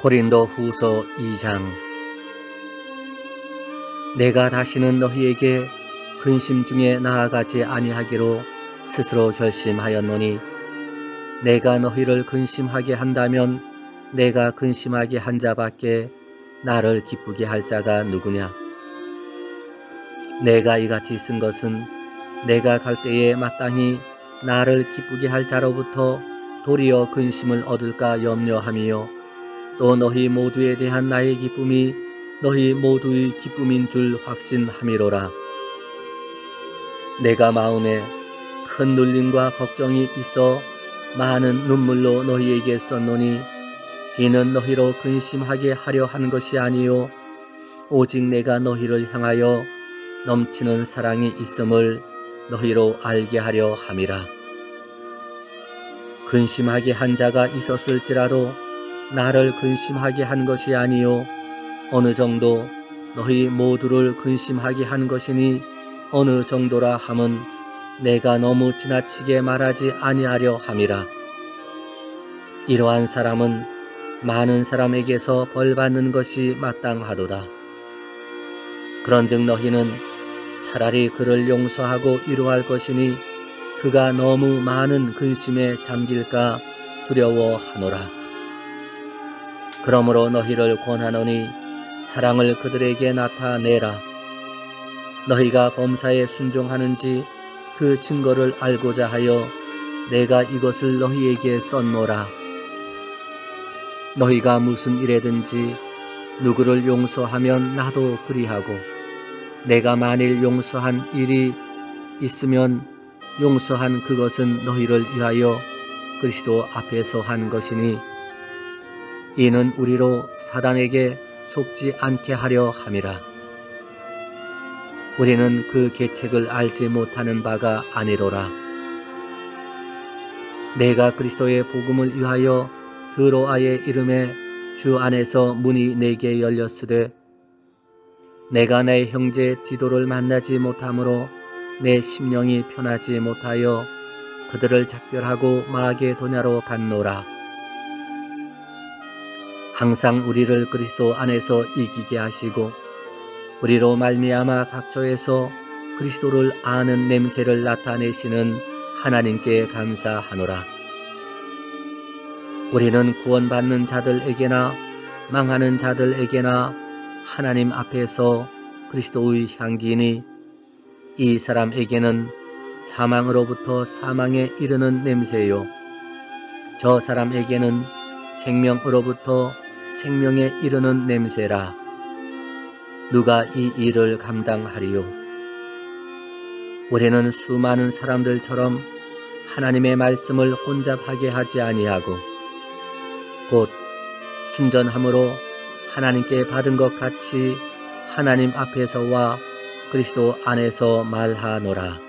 고린도후서 2장 내가 다시는 너희에게 근심 중에 나아가지 아니하기로 스스로 결심하였노니 내가 너희를 근심하게 한다면 내가 근심하게 한 자밖에 나를 기쁘게 할 자가 누구냐. 내가 이같이 쓴 것은 내가 갈 때에 마땅히 나를 기쁘게 할 자로부터 도리어 근심을 얻을까 염려함이요 또 너희 모두에 대한 나의 기쁨이 너희 모두의 기쁨인 줄 확신함이로라. 내가 마음에 큰 눌림과 걱정이 있어 많은 눈물로 너희에게 썼노니 이는 너희로 근심하게 하려 한 것이 아니요 오직 내가 너희를 향하여 넘치는 사랑이 있음을 너희로 알게 하려 함이라. 근심하게 한 자가 있었을지라도 나를 근심하게 한 것이 아니요 어느 정도 너희 모두를 근심하게 한 것이니 어느 정도라 함은 내가 너무 지나치게 말하지 아니하려 함이라. 이러한 사람은 많은 사람에게서 벌받는 것이 마땅하도다. 그런즉 너희는 차라리 그를 용서하고 위로할 것이니 그가 너무 많은 근심에 잠길까 두려워하노라. 그러므로 너희를 권하노니 사랑을 그들에게 나타내라. 너희가 범사에 순종하는지 그 증거를 알고자 하여 내가 이것을 너희에게 썼노라. 너희가 무슨 일에든지 누구를 용서하면 나도 그리하고 내가 만일 용서한 일이 있으면 용서한 그것은 너희를 위하여 그리스도 앞에서 한 것이니 이는 우리로 사단에게 속지 않게 하려 함이라. 우리는 그 계책을 알지 못하는 바가 아니로라. 내가 그리스도의 복음을 위하여 드로아의 이름에 주 안에서 문이 내게 열렸으되 내가 내 형제 디도를 만나지 못함으로 내 심령이 편하지 못하여 그들을 작별하고 마게도냐로 갔노라. 항상 우리를 그리스도 안에서 이기게 하시고 우리로 말미암아 각처에서 그리스도를 아는 냄새를 나타내시는 하나님께 감사하노라. 우리는 구원받는 자들에게나 망하는 자들에게나 하나님 앞에서 그리스도의 향기니 이 사람에게는 사망으로부터 사망에 이르는 냄새요 저 사람에게는 생명으로부터 생명에 이르는 냄새라. 누가 이 일을 감당하리요. 우리는 수많은 사람들처럼 하나님의 말씀을 혼잡하게 하지 아니하고 곧 순전함으로 하나님께 받은 것 같이 하나님 앞에서와 그리스도 안에서 말하노라.